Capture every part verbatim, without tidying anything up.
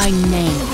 my name.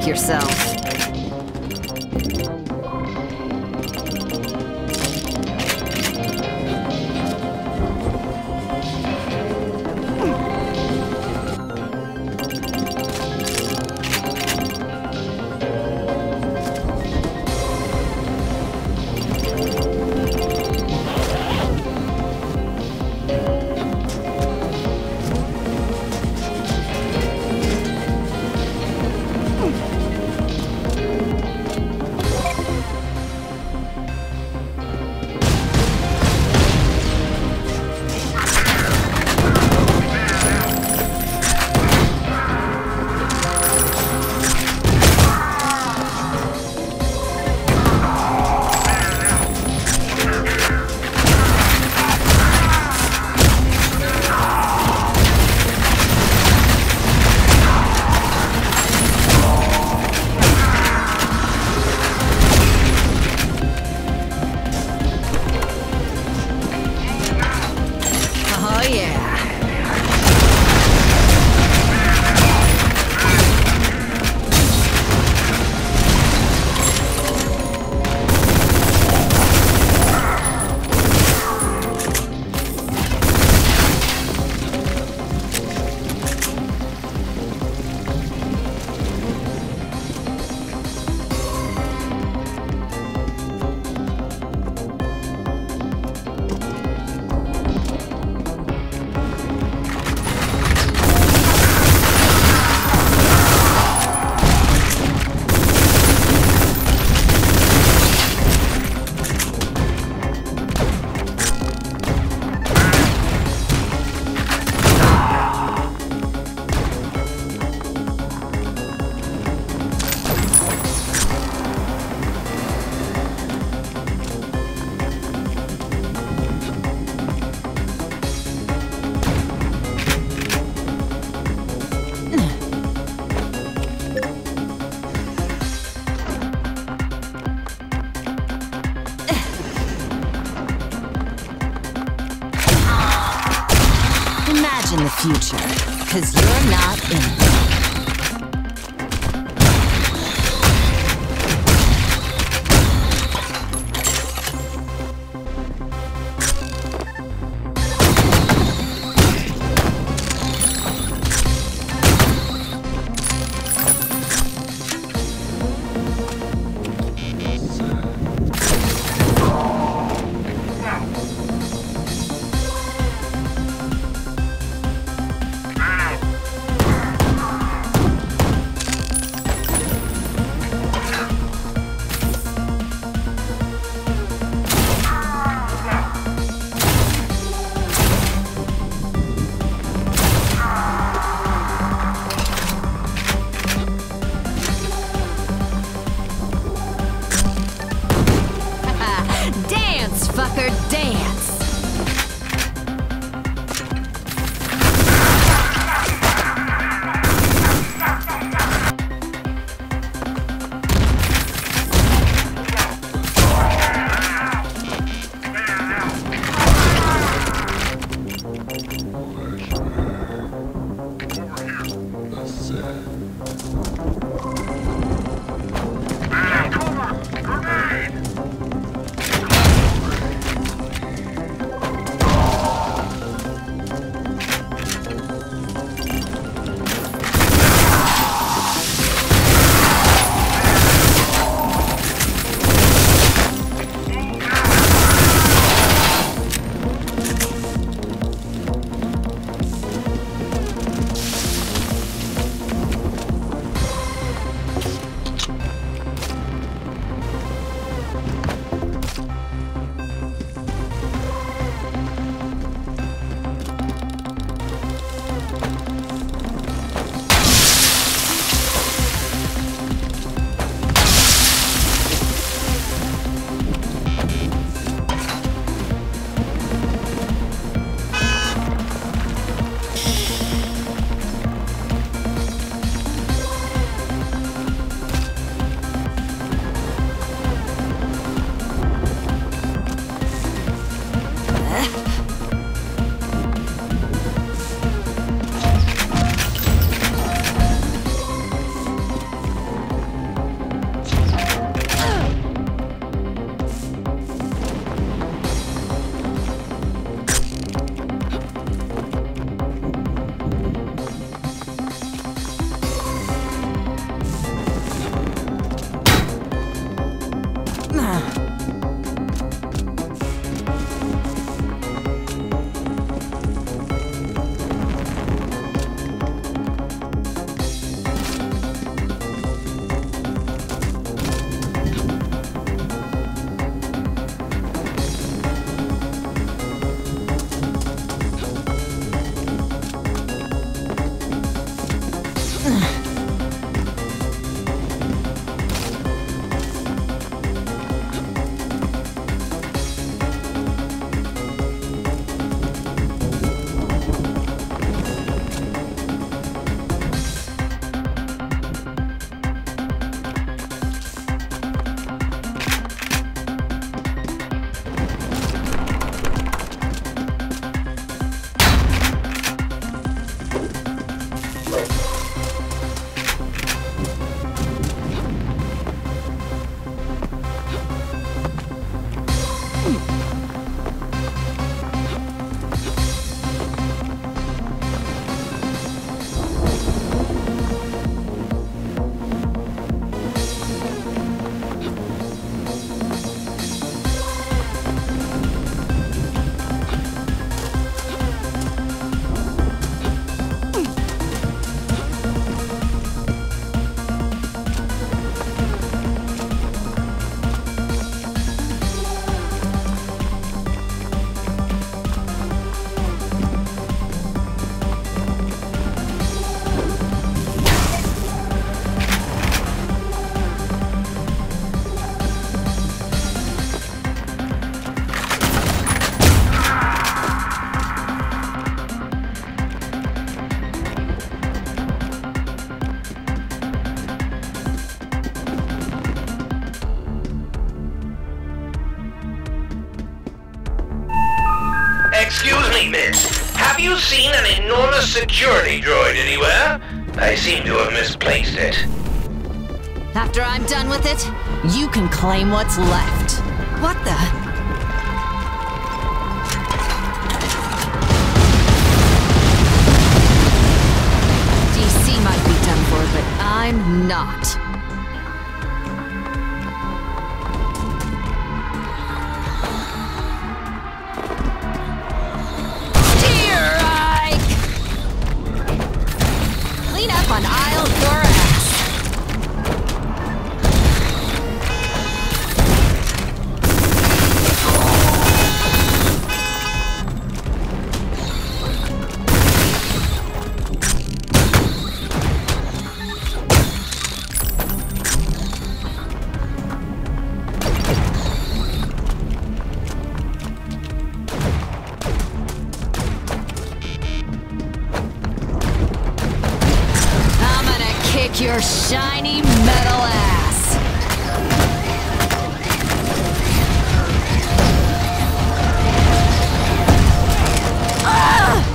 Check yourself. In the future, 'cause you're not in it. Have you seen an enormous security droid anywhere? I seem to have misplaced it. After I'm done with it, you can claim what's left. What the... I'm not. Dear Ike! Clean up on aisle your ass. Your shiny metal ass. Ah!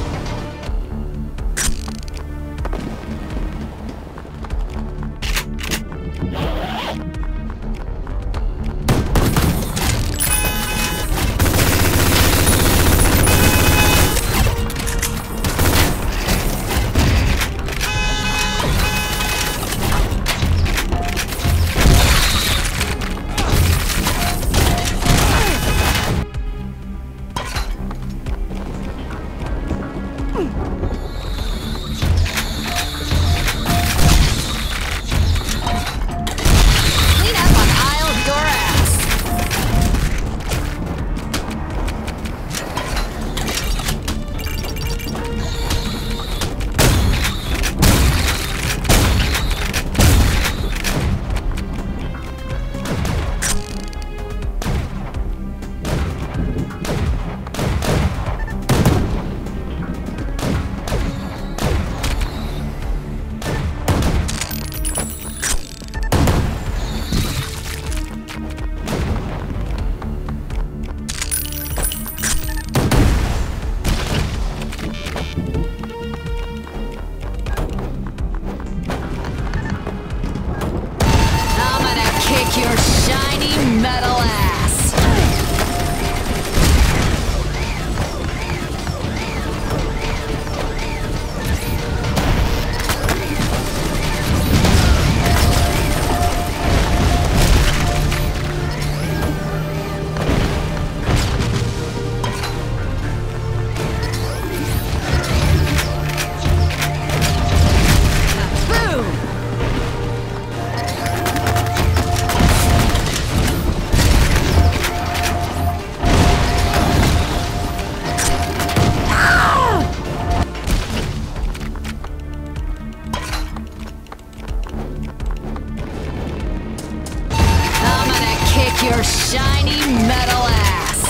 Your shiny metal ass. Your shiny metal ass.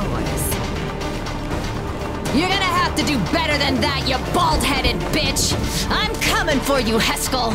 toys. You're gonna have to do better than that, you bald-headed bitch! I'm coming for you, Heskel!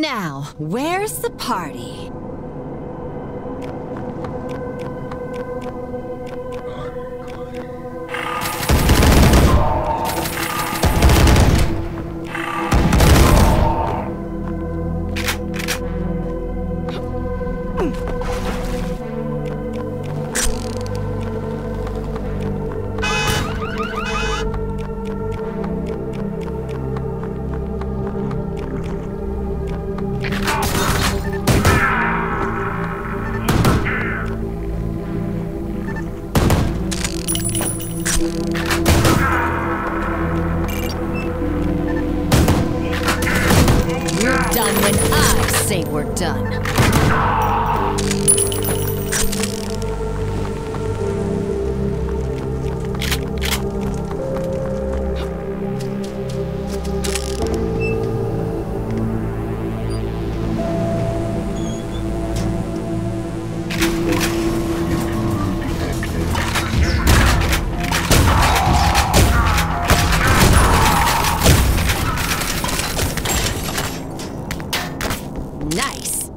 Now, where's the party? We're done. Nice.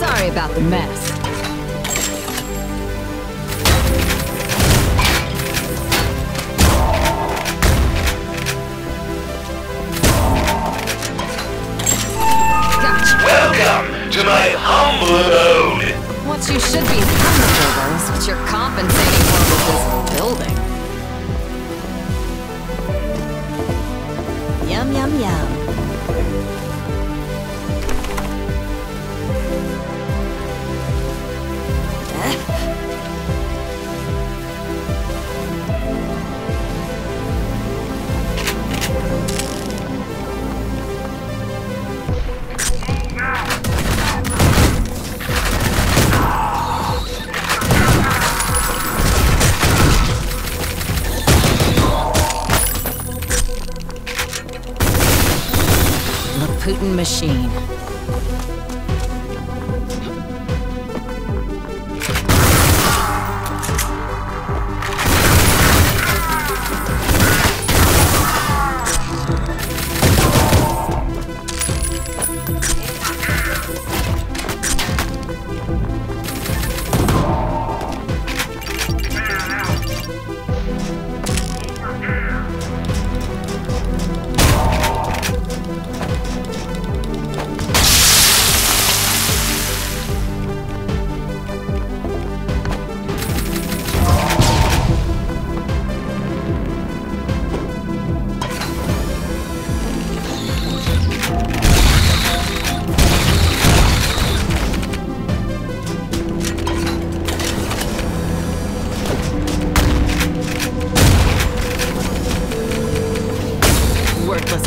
Sorry about the mess. Gotcha. Welcome to my humble abode. What you should be humble over is what you're compensating for with this building. Yum, yum, yum. Putin machine.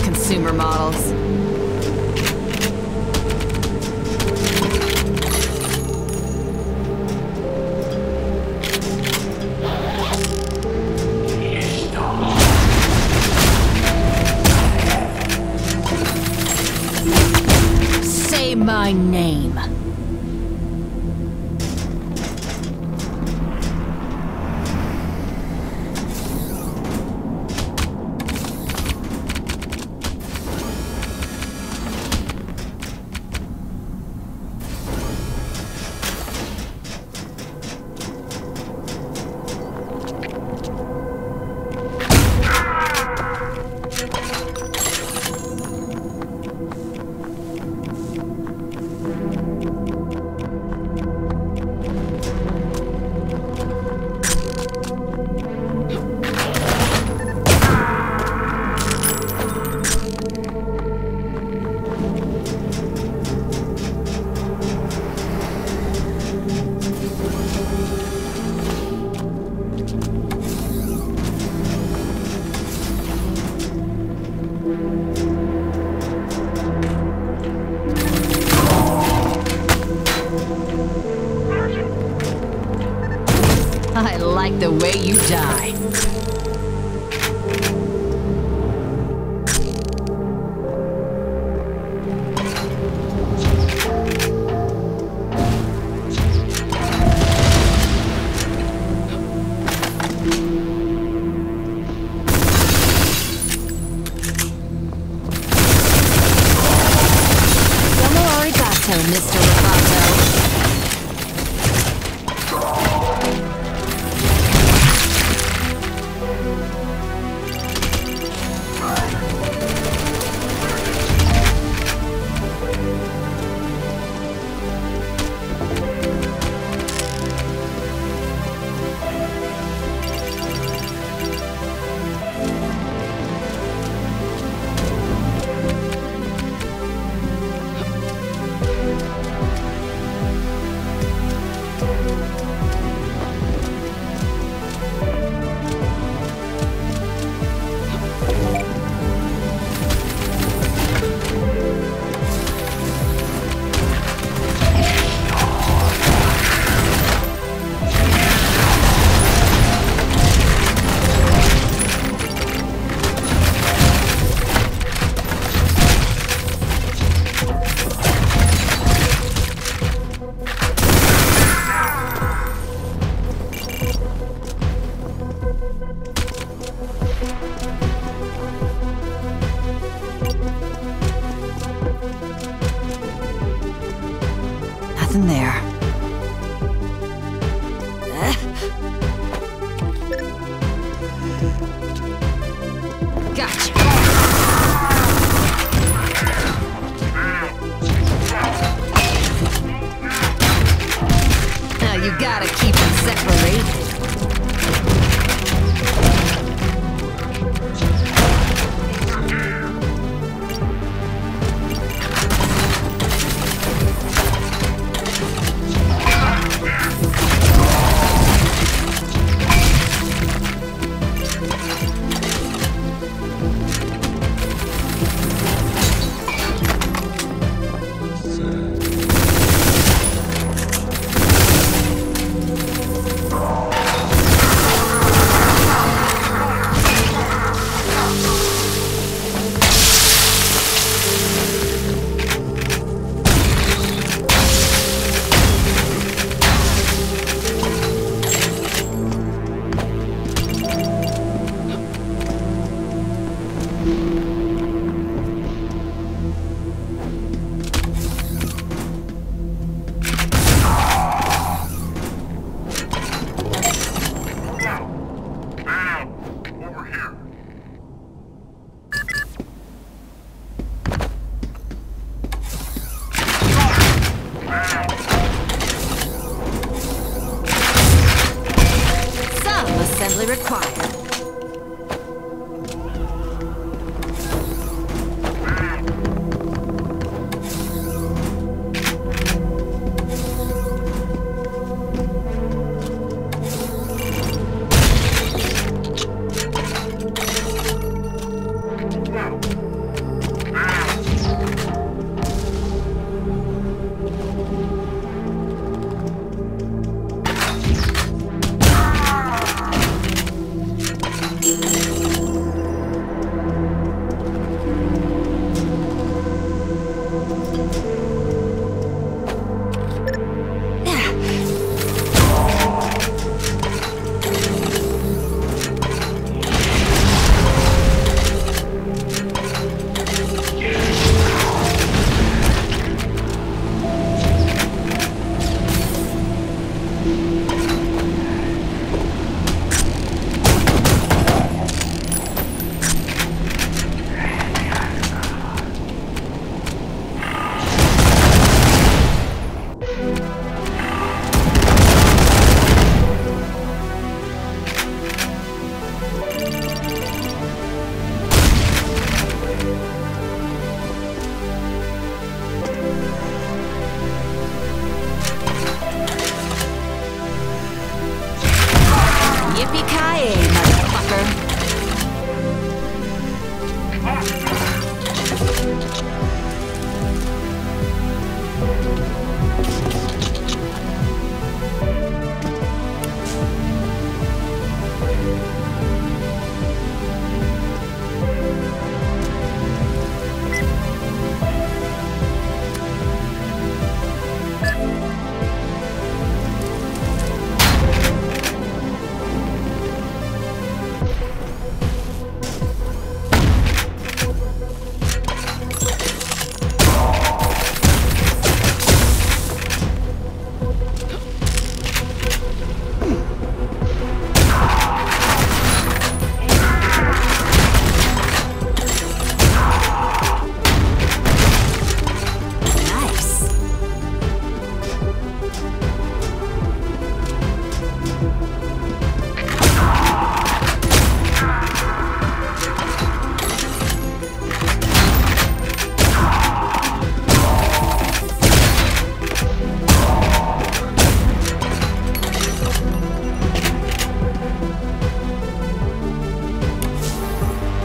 Consumer models. Say my name. Thank you. the way you die. Nothing there. Gotcha. Now you gotta keep them separated. Oh.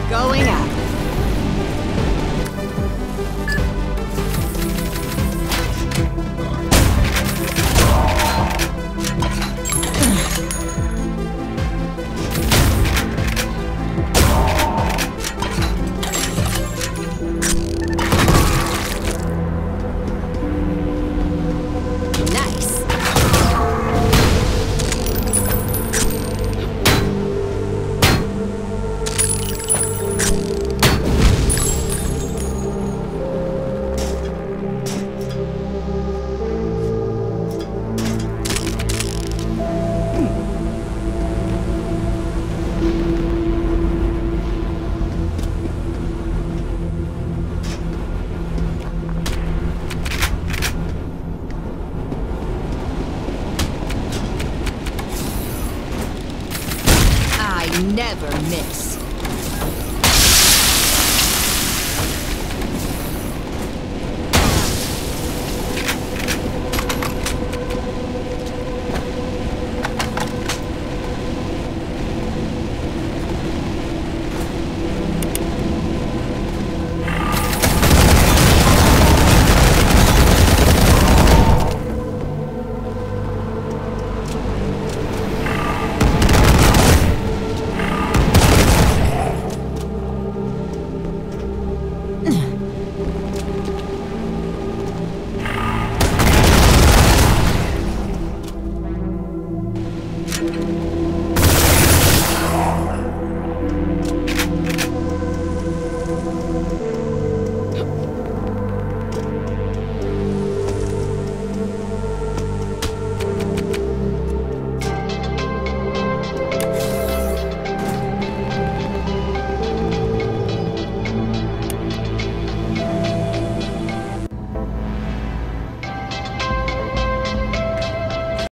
going.